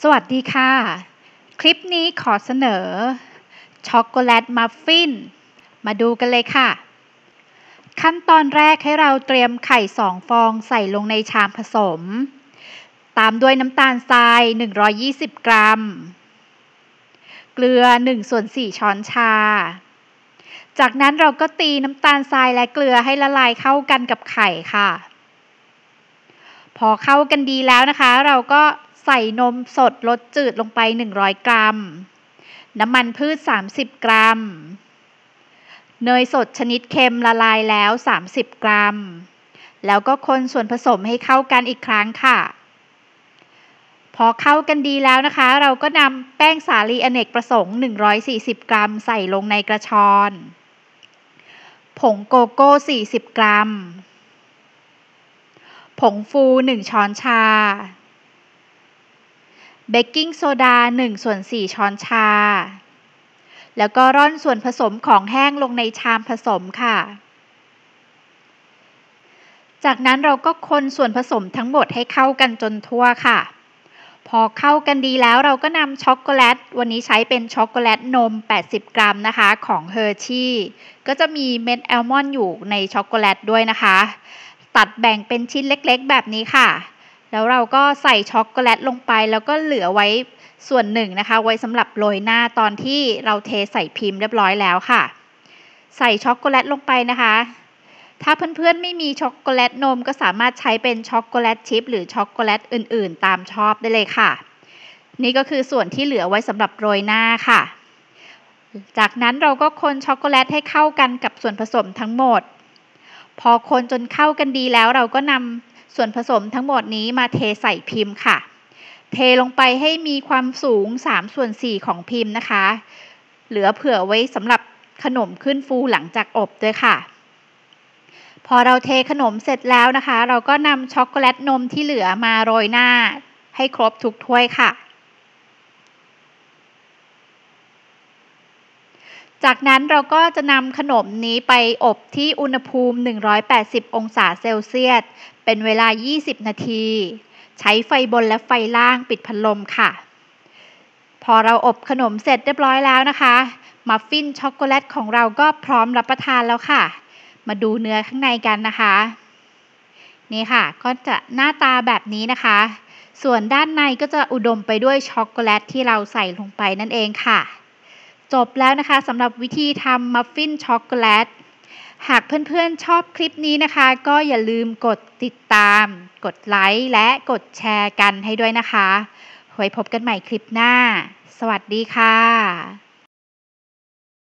สวัสดีค่ะคลิปนี้ขอเสนอช็อกโกแลตมัฟฟินมาดูกันเลยค่ะขั้นตอนแรกให้เราเตรียมไข่2ฟองใส่ลงในชามผสมตามด้วยน้ำตาลทราย120กรัมเกลือ1/4ช้อนชาจากนั้นเราก็ตีน้ำตาลทรายและเกลือให้ละลายเข้ากันกับไข่ค่ะพอเข้ากันดีแล้วนะคะเราก็ใส่นมสดรสจืดลงไป100กรัมน้ำมันพืช30กรัมเนยสดชนิดเค็มละลายแล้ว30กรัมแล้วก็คนส่วนผสมให้เข้ากันอีกครั้งค่ะพอเข้ากันดีแล้วนะคะเราก็นำแป้งสาลีอเนกประสงค์140กรัมใส่ลงในกระชอนผงโกโก้40กรัมผงฟู1ช้อนชาเบกกิ้งโซดา1/4ช้อนชาแล้วก็ร่อนส่วนผสมของแห้งลงในชามผสมค่ะจากนั้นเราก็คนส่วนผสมทั้งหมดให้เข้ากันจนทั่วค่ะพอเข้ากันดีแล้วเราก็นำช็อกโกแลตวันนี้ใช้เป็นช็อกโกแลตนม80กรัมนะคะของเฮอร์ชี่ก็จะมีเม็ดแอลมอนด์อยู่ในช็อกโกแลตด้วยนะคะตัดแบ่งเป็นชิ้นเล็กๆแบบนี้ค่ะแล้วเราก็ใส่ช็อกโกแลตลงไปแล้วก็เหลือไว้ส่วนหนึ่งนะคะไว้สำหรับโรยหน้าตอนที่เราเทใส่พิมพ์เรียบร้อยแล้วค่ะใส่ช็อกโกแลตลงไปนะคะถ้าเพื่อนๆไม่มีช็อกโกแลตนมก็สามารถใช้เป็นช็อกโกแลตชิพหรือช็อกโกแลตอื่นๆตามชอบได้เลยค่ะนี่ก็คือส่วนที่เหลือไว้สำหรับโรยหน้าค่ะจากนั้นเราก็คนช็อกโกแลตให้เข้ากันกับส่วนผสมทั้งหมดพอคนจนเข้ากันดีแล้วเราก็นำส่วนผสมทั้งหมดนี้มาเทใส่พิมพ์ค่ะเทลงไปให้มีความสูง3/4ของพิมพ์นะคะเหลือเผื่อไว้สำหรับขนมขึ้นฟูหลังจากอบด้วยค่ะพอเราเทขนมเสร็จแล้วนะคะเราก็นำช็อกโกแลตนมที่เหลือมาโรยหน้าให้ครบทุกถ้วยค่ะจากนั้นเราก็จะนำขนมนี้ไปอบที่อุณหภูมิ180องศาเซลเซียสเป็นเวลา20นาทีใช้ไฟบนและไฟล่างปิดพัดลมค่ะพอเราอบขนมเสร็จเรียบร้อยแล้วนะคะมัฟฟินช็อกโกแลตของเราก็พร้อมรับประทานแล้วค่ะมาดูเนื้อข้างในกันนะคะนี่ค่ะก็จะหน้าตาแบบนี้นะคะส่วนด้านในก็จะอุดมไปด้วยช็อกโกแลตที่เราใส่ลงไปนั่นเองค่ะจบแล้วนะคะสำหรับวิธีทำมัฟฟินช็อกโกแลตหากเพื่อนๆชอบคลิปนี้นะคะก็อย่าลืมกดติดตามกดไลค์และกดแชร์กันให้ด้วยนะคะไว้พบกันใหม่คลิปหน้าสวัสดีค่ะ